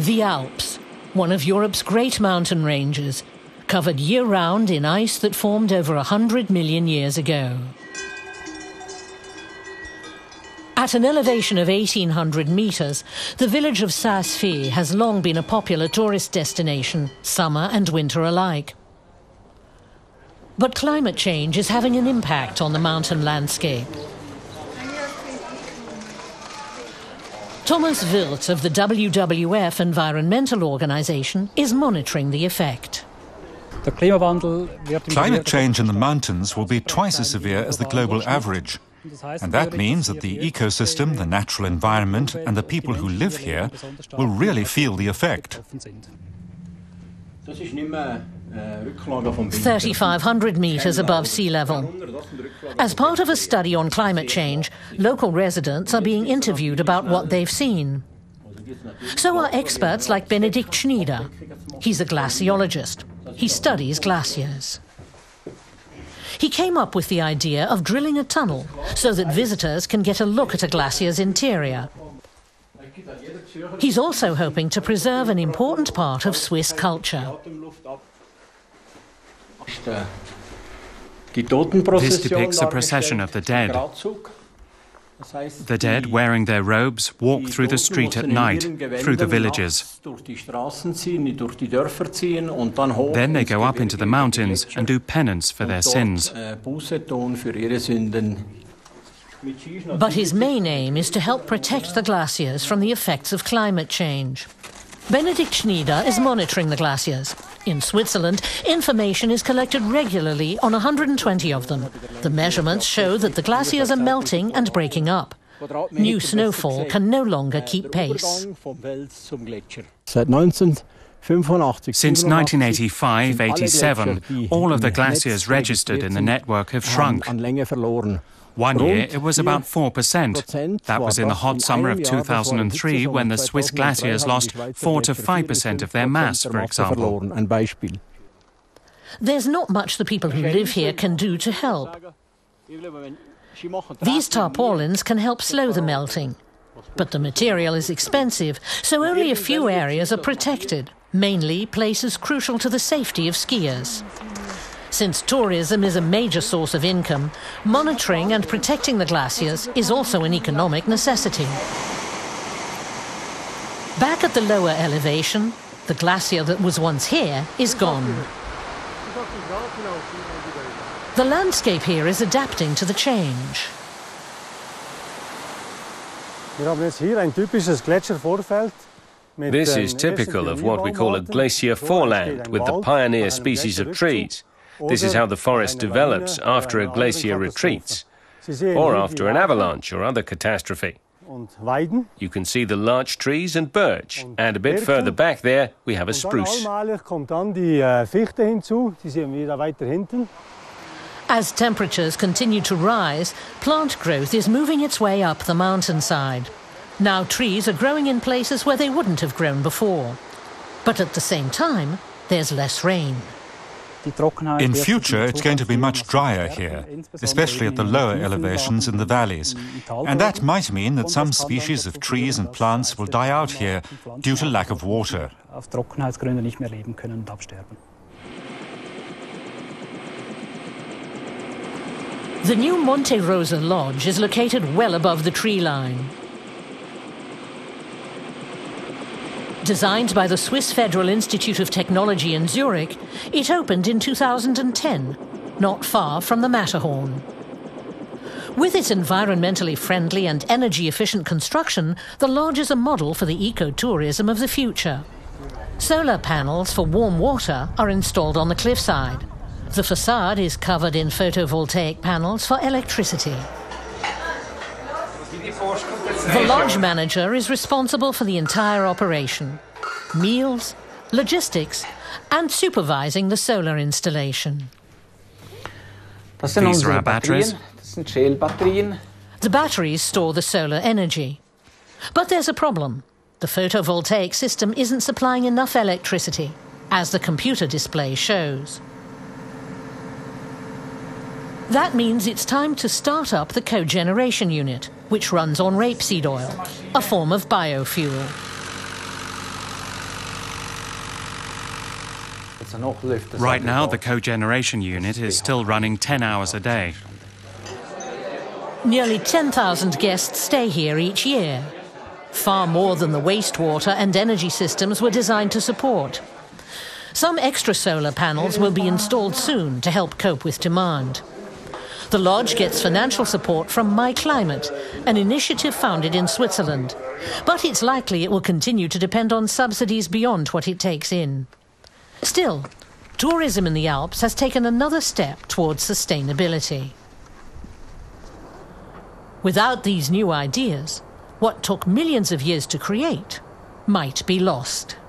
The Alps, one of Europe's great mountain ranges, covered year-round in ice that formed over 100 million years ago. At an elevation of 1,800 metres, the village of Saas-Fee has long been a popular tourist destination, summer and winter alike. But climate change is having an impact on the mountain landscape. Thomas Wilt of the WWF environmental organisation is monitoring the effect. Climate change in the mountains will be twice as severe as the global average. And that means that the ecosystem, the natural environment, and the people who live here will really feel the effect. 3,500 metres above sea level. As part of a study on climate change, local residents are being interviewed about what they've seen. So are experts like Benedikt Schneider. He's a glaciologist. He studies glaciers. He came up with the idea of drilling a tunnel so that visitors can get a look at a glacier's interior. He's also hoping to preserve an important part of Swiss culture. This depicts a procession of the dead. The dead, wearing their robes, walk through the street at night, through the villages. Then they go up into the mountains and do penance for their sins. But his main aim is to help protect the glaciers from the effects of climate change. Benedikt Schneider is monitoring the glaciers. In Switzerland, information is collected regularly on 120 of them. The measurements show that the glaciers are melting and breaking up. New snowfall can no longer keep pace. Since 1985-87, all of the glaciers registered in the network have shrunk. One year it was about 4%. That was in the hot summer of 2003 when the Swiss glaciers lost 4 to 5% of their mass, for example. There's not much the people who live here can do to help. These tarpaulins can help slow the melting. But the material is expensive, so only a few areas are protected, mainly places crucial to the safety of skiers. Since tourism is a major source of income, monitoring and protecting the glaciers is also an economic necessity. Back at the lower elevation, the glacier that was once here is gone. The landscape here is adapting to the change. This is typical of what we call a glacier foreland with the pioneer species of trees. This is how the forest develops after a glacier retreats, or after an avalanche or other catastrophe. You can see the larch trees and birch, and a bit further back there we have a spruce. As temperatures continue to rise, plant growth is moving its way up the mountainside. Now trees are growing in places where they wouldn't have grown before. But at the same time, there's less rain. In future, it's going to be much drier here, especially at the lower elevations in the valleys. And that might mean that some species of trees and plants will die out here due to lack of water. The new Monte Rosa Lodge is located well above the tree line. Designed by the Swiss Federal Institute of Technology in Zurich, it opened in 2010, not far from the Matterhorn. With its environmentally friendly and energy-efficient construction, the lodge is a model for the eco tourism of the future. Solar panels for warm water are installed on the cliffside. The facade is covered in photovoltaic panels for electricity. The lodge manager is responsible for the entire operation, meals, logistics, and supervising the solar installation. These are our batteries. The batteries store the solar energy. But there's a problem. The photovoltaic system isn't supplying enough electricity, as the computer display shows. That means it's time to start up the cogeneration unit, which runs on rapeseed oil, a form of biofuel. Right now, the cogeneration unit is still running 10 hours a day. Nearly 10,000 guests stay here each year. Far more than the wastewater and energy systems were designed to support. Some extra solar panels will be installed soon to help cope with demand. The lodge gets financial support from My Climate, an initiative founded in Switzerland. But it's likely it will continue to depend on subsidies beyond what it takes in. Still, tourism in the Alps has taken another step towards sustainability. Without these new ideas, what took millions of years to create might be lost.